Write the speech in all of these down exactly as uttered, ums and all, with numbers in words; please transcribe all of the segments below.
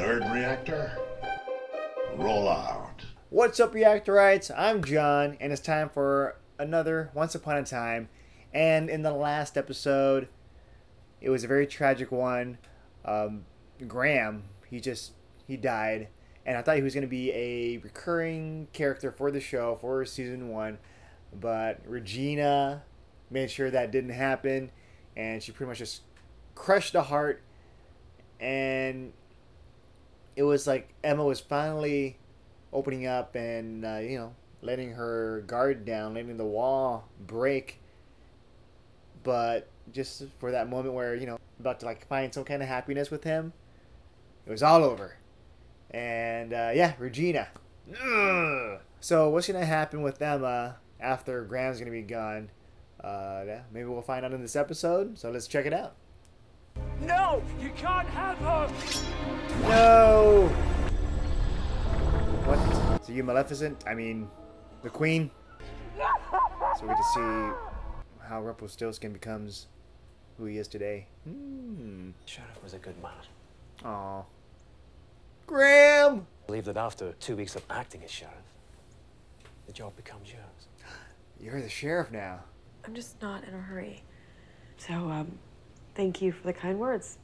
Nerd Reactor, roll out. What's up, Reactorites? I'm John, and it's time for another Once Upon a Time. And in the last episode, it was a very tragic one. Um, Graham, he just, he died. And I thought he was going to be a recurring character for the show, for season one. But Regina made sure that didn't happen. And she pretty much just crushed the heart. And it was like Emma was finally opening up and, uh, you know, letting her guard down, letting the wall break. But just for that moment where, you know, about to, like, find some kind of happiness with him, it was all over. And, uh, yeah, Regina. Ugh. So what's going to happen with Emma after Graham's going to be gone? Uh, yeah, maybe we'll find out in this episode. So let's check it out. No, you can't have her. No. What? So you Maleficent? I mean, the Queen. So we get to see how Rumpelstiltskin becomes who he is today. Hmm. Sheriff was a good man. Aw. Graham. I believe that after two weeks of acting as sheriff, the job becomes yours. You're the sheriff now. I'm just not in a hurry. So, um. Thank you for the kind words.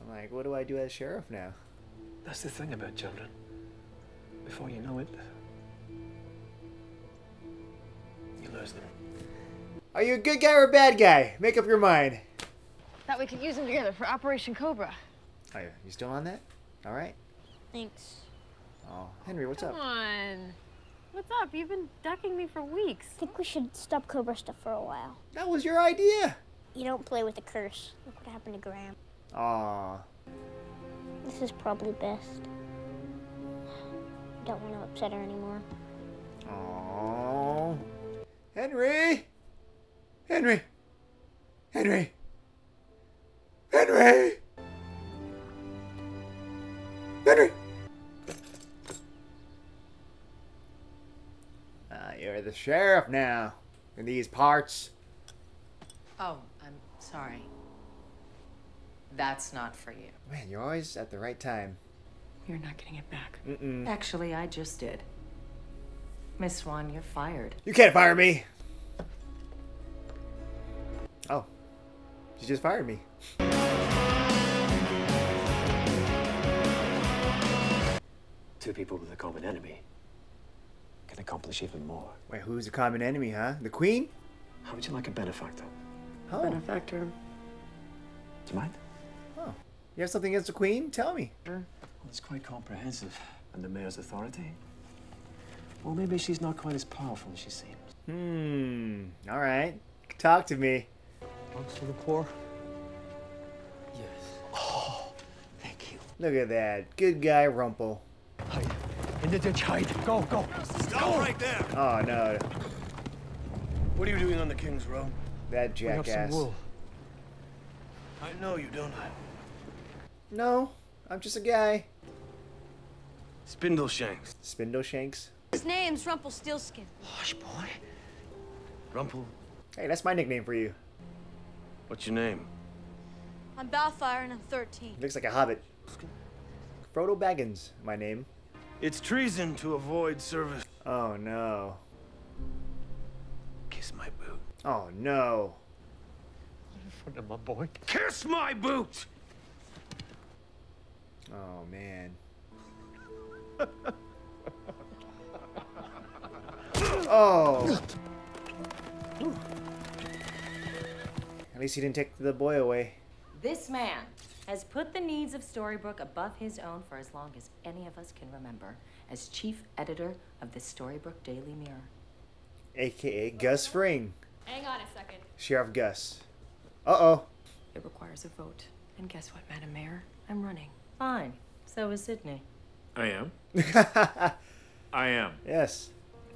I'm like, what do I do as sheriff now? That's the thing about children. Before you know it, you lose them. Are you a good guy or a bad guy? Make up your mind. Thought we could use them together for Operation Cobra. Oh, yeah. You still on that? All right. Thanks. Oh, Henry, what's Come up? Come on. What's up? You've been ducking me for weeks. I think we should stop Cobra stuff for a while. That was your idea. You don't play with a curse. Look what happened to Graham. Aww. This is probably best. Don't want to upset her anymore. Aww. Henry! Henry! Henry! Henry! Henry! Uh, you're the sheriff now. In these parts. Oh. Sorry. That's not for you. Man, you're always at the right time. You're not getting it back. Mm-mm. Actually, I just did. Miss Swan, you're fired. You can't fire me! Oh. She just fired me. Two people with a common enemy can accomplish even more. Wait, who's the common enemy, huh? The Queen? How would you like a benefactor? Oh. Benefactor. Do you mind? Oh. You have something against the Queen? Tell me. Well, it's quite comprehensive. And the mayor's authority? Well, maybe she's not quite as powerful as she seems. Hmm. All right. Talk to me. Drugs for the poor? Yes. Oh, thank you. Look at that. Good guy, Rumple. Hide. In the ditch, hide. Go, go. Stop right there. Oh, no. What are you doing on the King's Row? That jackass. I know you, don't I? No, I'm just a guy. Spindleshanks. Spindleshanks? His name's Rumpelstiltskin. Gosh, boy. Rumple. Hey, that's my nickname for you. What's your name? I'm Balfire and I'm thirteen. Looks like a hobbit. Frodo Baggins, my name. It's treason to avoid service. Oh, no. Kiss my boot. Oh, no. In front of my boy. Kiss my boot! Oh, man. Oh. At least he didn't take the boy away. This man has put the needs of Storybrooke above his own for as long as any of us can remember as chief editor of the Storybrooke Daily Mirror. A K A Gus Fring. Hang on a second. Sheriff Gus. Uh-oh. It requires a vote. And guess what, Madam Mayor? I'm running. Fine. So is Sydney. I am. I am. Yes.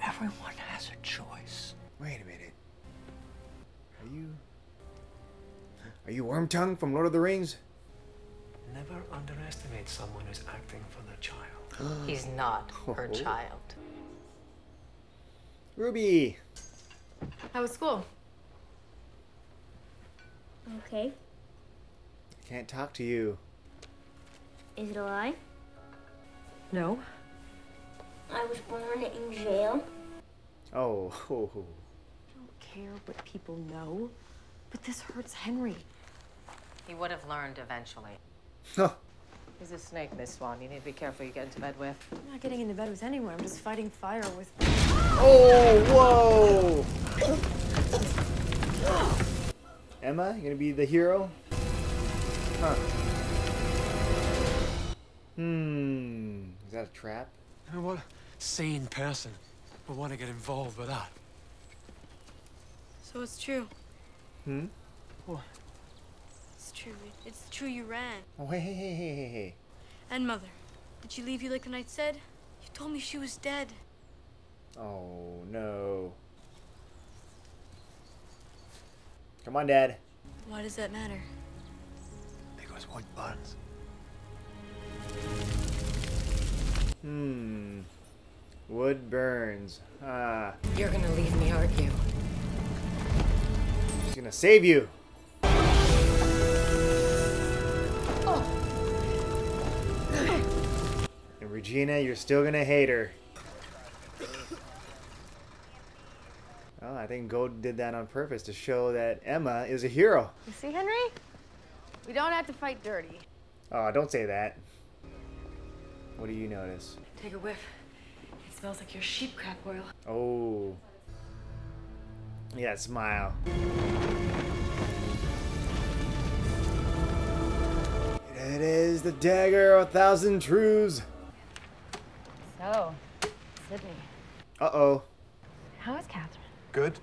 Everyone has a choice. Wait a minute. Are you... Are you Wormtongue from Lord of the Rings? Never underestimate someone who's acting for their child. He's not her child. Ruby. How was school? Okay. I can't talk to you. Is it a lie? No. I was born in jail. Oh. Ho, ho. I don't care what people know, but this hurts Henry. He would have learned eventually. Huh. He's a snake, Miss Swan. You need to be careful you get into bed with. I'm not getting into bed with anyone. I'm just fighting fire with... Oh, whoa! Emma, you gonna be the hero? Huh. Hmm. Is that a trap? You know what? Sane person would want to get involved with that. So it's true. Hmm? What? It's true. It's true you ran. Oh, hey, hey, hey, hey, hey, hey. And Mother, did she leave you like the knight said? You told me she was dead. Oh, no. Come on, Dad. Why does that matter? Because what buns? Hmm. Wood burns. Ah. You're gonna leave me, aren't you? She's gonna save you. Oh. And Regina, you're still gonna hate her. Oh, I think Gold did that on purpose to show that Emma is a hero. You see, Henry? We don't have to fight dirty. Oh, don't say that. What do you notice? Take a whiff. It smells like your sheep crap oil. Oh. Yeah, smile. It is the dagger of a thousand truths. So, Sydney. Uh-oh. How is Catherine? Good.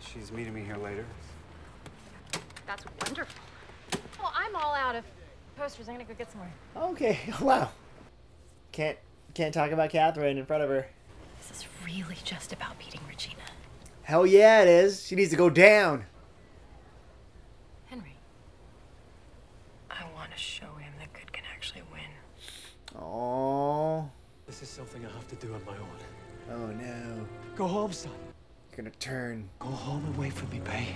She's meeting me here later. That's wonderful. Well, I'm all out of posters. I'm gonna go get some more. Okay. Wow. Can't can't talk about Catherine in front of her. This is really just about beating Regina. Hell yeah, it is. She needs to go down. Henry, I want to show him that good can actually win. Oh. This is something I have to do on my own. Oh no. Go home, son. Gonna turn. Go home and wait for me, babe.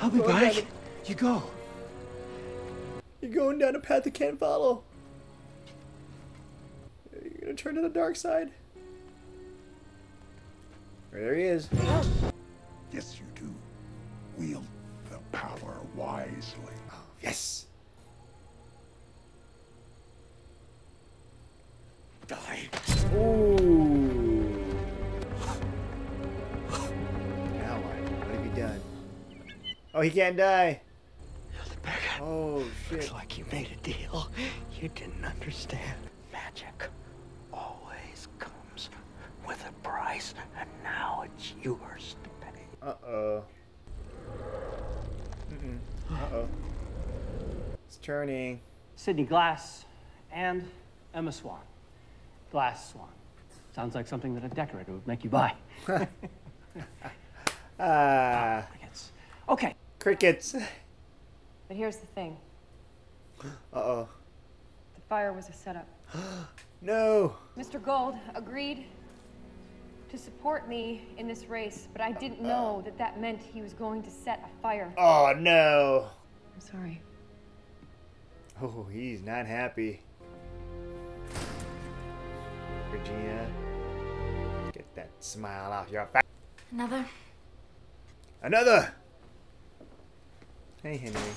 I'll be go back. The... You go. You're going down a path you can't follow. You're gonna turn to the dark side. There he is. Yes, you do. Wield the power wisely. Oh, yes. Die. Ooh. Oh, he can't die. Oh, shit. Looks like you made a deal. You didn't understand. Magic always comes with a price, and now it's yours to pay. Uh-oh. Mm-mm. Uh-oh. It's turning. Sydney Glass and Emma Swan. Glass Swan. Sounds like something that a decorator would make you buy. Ah. uh. Okay. Crickets. But here's the thing. Uh-oh. The fire was a setup. No. Mister Gold agreed to support me in this race, but I didn't know that that meant he was going to set a fire. Oh, no. I'm sorry. Oh, he's not happy. Regina, get that smile off your face. Another. Another. Hey, Henry.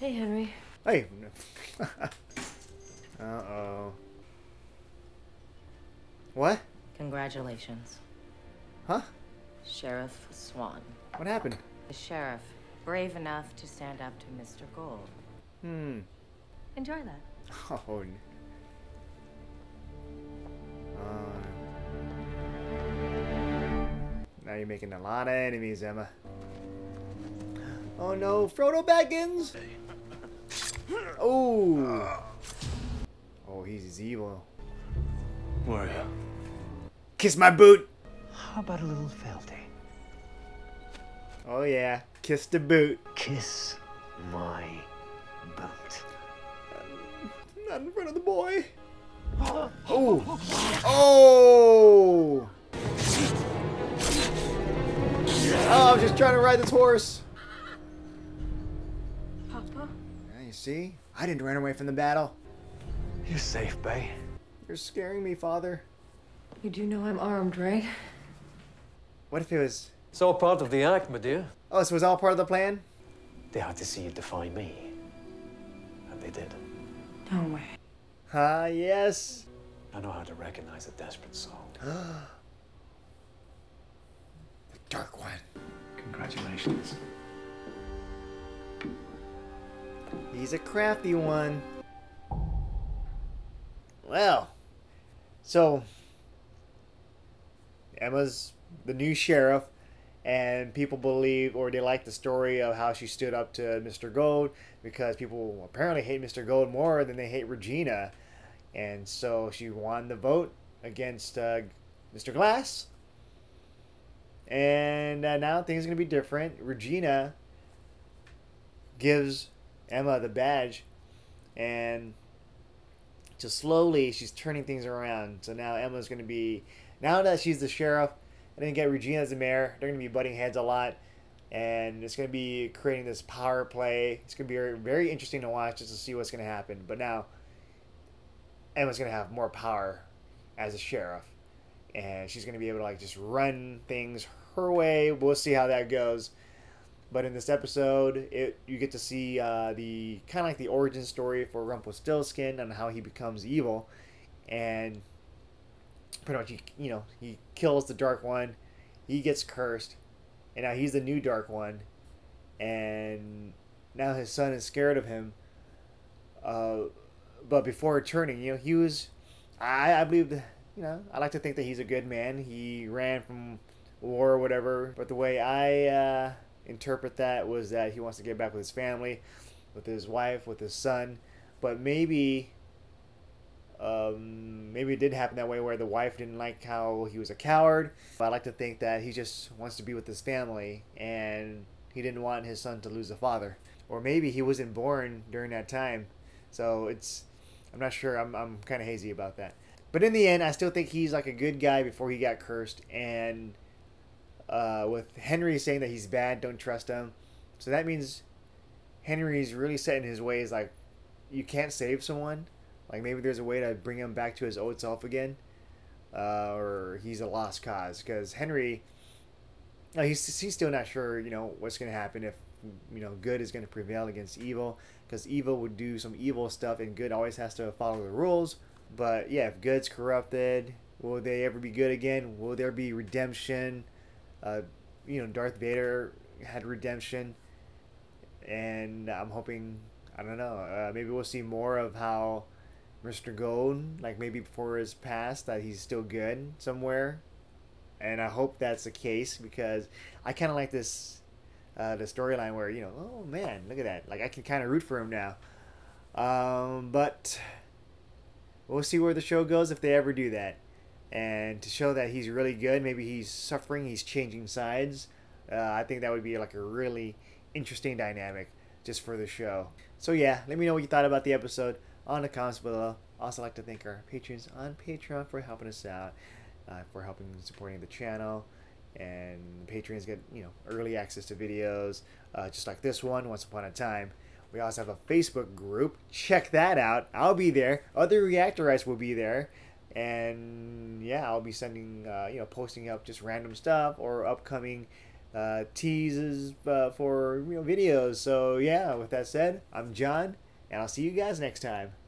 Hey, Henry. Hey. Uh-oh. What? Congratulations. Huh? Sheriff Swan. What happened? The sheriff, brave enough to stand up to Mister Gold. Hmm. Enjoy that. Oh, no. Um. Now you're making a lot of enemies, Emma. Oh no, Frodo Baggins! Oh! Oh, he's evil. Where are you? Kiss my boot! How about a little fealty? Oh yeah, kiss the boot. Kiss my boot. Um, not in front of the boy. Oh! Oh! Oh, I'm just trying to ride this horse. See? I didn't run away from the battle. You're safe, Bay. You're scaring me, Father. You do know I'm armed, right? What if it was... It's all part of the act, my dear. Oh, so it was all part of the plan? They had to see you defy me. And they did. No way. Ah, uh, yes. I know how to recognize a desperate soul. The Dark One. Congratulations. He's a crafty one. Well, so Emma's the new sheriff, and people believe, or they like the story of how she stood up to Mister Gold, because people apparently hate Mister Gold more than they hate Regina. And so she won the vote against uh, Mister Glass. And uh, now things are going to be different. Regina gives Emma the badge, and just slowly she's turning things around. So now Emma's going to be, now that she's the sheriff, and then get Regina as the mayor, they're going to be butting heads a lot. And it's going to be creating this power play. It's going to be very, very interesting to watch, just to see what's going to happen. But now Emma's going to have more power as a sheriff, and she's going to be able to like just run things her way. We'll see how that goes. But in this episode, it you get to see uh, the kind of like the origin story for Rumpelstiltskin and how he becomes evil, and pretty much he, you know, he kills the Dark One, he gets cursed, and now he's the new Dark One, and now his son is scared of him. Uh, but before returning, you know, he was, I, I believe, you know, I like to think that he's a good man. He ran from war or whatever, but the way I uh, interpret that was that he wants to get back with his family, with his wife, with his son. But maybe um, maybe it did happen that way, where the wife didn't like how he was a coward. But I like to think that he just wants to be with his family, and he didn't want his son to lose a father. Or maybe he wasn't born during that time. So it's, I'm not sure, I'm, I'm kind of hazy about that. But in the end, I still think he's like a good guy before he got cursed. And uh, with Henry saying that he's bad, don't trust him. So that means Henry's really set in his ways, like you can't save someone. Like maybe there's a way to bring him back to his old self again. Uh, or he's a lost cause. Because Henry, no, he's, he's still not sure, you know, what's going to happen if, you know, good is going to prevail against evil, because evil would do some evil stuff and good always has to follow the rules. But yeah, if good's corrupted, will they ever be good again? Will there be redemption? Uh, you know, Darth Vader had redemption, and I'm hoping, I don't know, uh, maybe we'll see more of how Mister Gold, like maybe before his past, that he's still good somewhere. And I hope that's the case, because I kind of like this Uh, the storyline where, you know, oh man, look at that, like I can kind of root for him now. Um, but we'll see where the show goes if they ever do that, and to show that he's really good, maybe he's suffering, he's changing sides. uh, I think that would be like a really interesting dynamic just for the show. So yeah, let me know what you thought about the episode on the comments below. Also like to thank our patrons on Patreon for helping us out, uh, for helping and supporting the channel. And Patreons get, you know, early access to videos, uh, just like this one, Once Upon a Time. We also have a Facebook group. Check that out. I'll be there. Other Reactorites will be there. And yeah, I'll be sending, uh, you know, posting up just random stuff or upcoming uh, teases uh, for, you know, videos. So yeah, with that said, I'm John, and I'll see you guys next time.